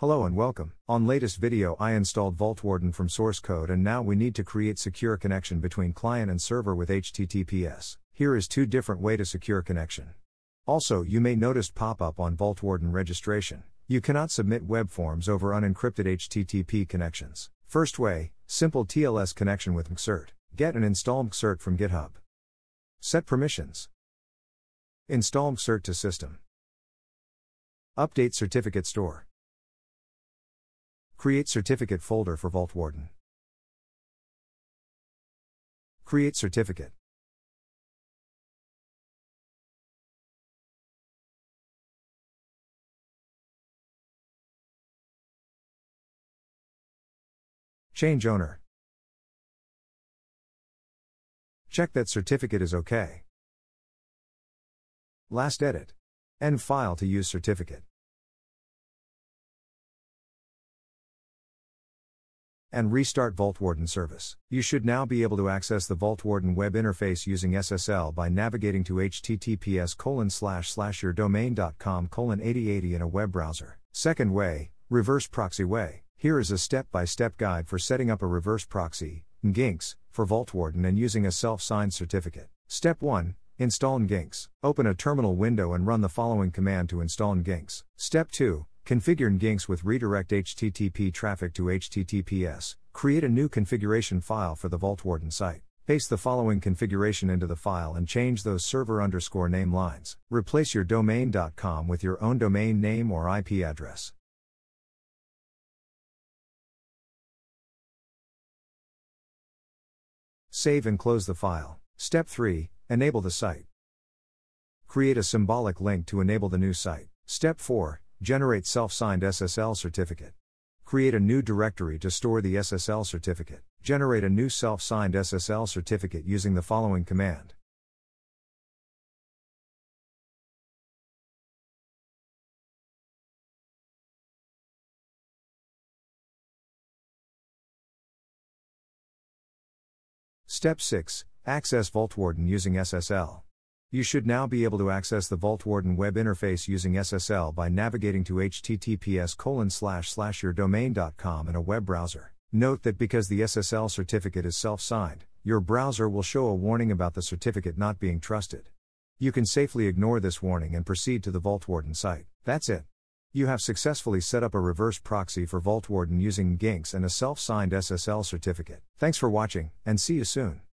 Hello and welcome. On latest video I installed Vaultwarden from source code and now we need to create secure connection between client and server with HTTPS. Here is two different way to secure connection. Also you may noticed pop-up on Vaultwarden registration. You cannot submit web forms over unencrypted HTTP connections. First way, simple TLS connection with mkcert. Get and install mkcert from GitHub. Set permissions. Install mkcert to system. Update certificate store. Create certificate folder for Vaultwarden. Create certificate. Change owner. Check that certificate is OK. Last edit. End file to use certificate. And restart Vaultwarden service. You should now be able to access the Vaultwarden web interface using SSL by navigating to https://yourdomain.com:8080 in a web browser. Second way, reverse proxy way. Here is a step-by-step guide for setting up a reverse proxy, nginx, for Vaultwarden and using a self-signed certificate. Step 1. Install nginx. Open a terminal window and run the following command to install nginx. Step 2. Configure nginx with redirect HTTP traffic to HTTPS. Create a new configuration file for the Vaultwarden site. Paste the following configuration into the file and change those server_name lines. Replace your domain.com with your own domain name or IP address. Save and close the file. Step 3. Enable the site. Create a symbolic link to enable the new site. Step 4. Generate self-signed SSL certificate. Create a new directory to store the SSL certificate. Generate a new self-signed SSL certificate using the following command. Step 6. Access Vaultwarden using SSL. You should now be able to access the Vaultwarden web interface using SSL by navigating to https://yourdomain.com in a web browser. Note that because the SSL certificate is self-signed, your browser will show a warning about the certificate not being trusted. You can safely ignore this warning and proceed to the Vaultwarden site. That's it. You have successfully set up a reverse proxy for Vaultwarden using nginx and a self-signed SSL certificate. Thanks for watching, and see you soon.